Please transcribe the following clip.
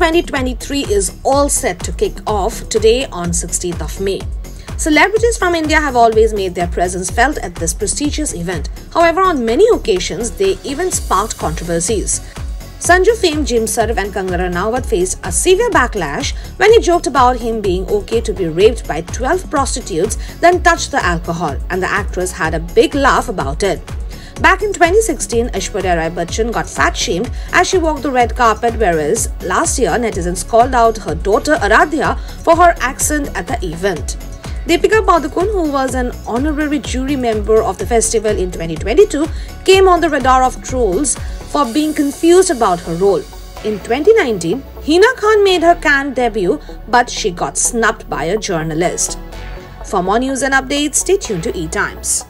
2023 is all set to kick off today on 16th of May. Celebrities from India have always made their presence felt at this prestigious event. However, on many occasions, they even sparked controversies. Sanju fame Jim Sarph and Kangana Ranaut faced a severe backlash when he joked about him being okay to be raped by 12 prostitutes, then touched the alcohol, and the actress had a big laugh about it. Back in 2016, Aishwarya Rai Bachchan got fat-shamed as she walked the red carpet, whereas last year, netizens called out her daughter Aradhya for her accent at the event. Deepika Padukone, who was an honorary jury member of the festival in 2022, came on the radar of trolls for being confused about her role. In 2019, Hina Khan made her Cannes debut, but she got snubbed by a journalist. For more news and updates, stay tuned to ETimes.